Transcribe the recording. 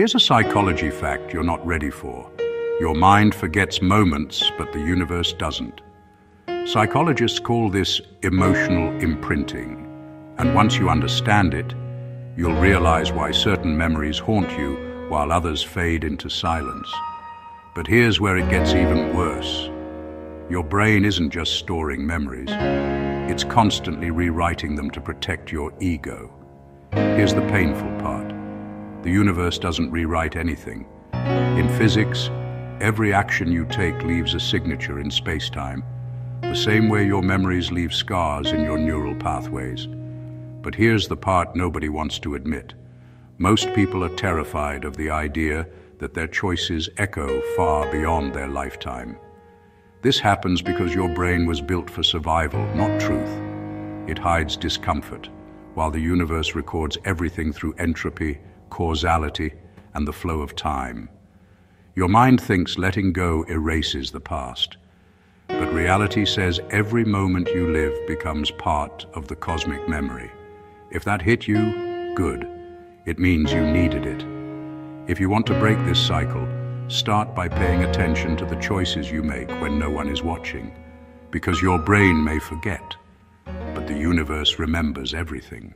Here's a psychology fact you're not ready for. Your mind forgets moments, but the universe doesn't. Psychologists call this emotional imprinting, and once you understand it, you'll realize why certain memories haunt you while others fade into silence. But here's where it gets even worse. Your brain isn't just storing memories, it's constantly rewriting them to protect your ego. Here's the painful part. The universe doesn't rewrite anything. In physics, every action you take leaves a signature in space-time, the same way your memories leave scars in your neural pathways. But here's the part nobody wants to admit. Most people are terrified of the idea that their choices echo far beyond their lifetime. This happens because your brain was built for survival, not truth. It hides discomfort, while the universe records everything through entropy, causality, and the flow of time. Your mind thinks letting go erases the past. But reality says every moment you live becomes part of the cosmic memory. If that hit you, good. It means you needed it. If you want to break this cycle, start by paying attention to the choices you make when no one is watching, because your brain may forget, but the universe remembers everything.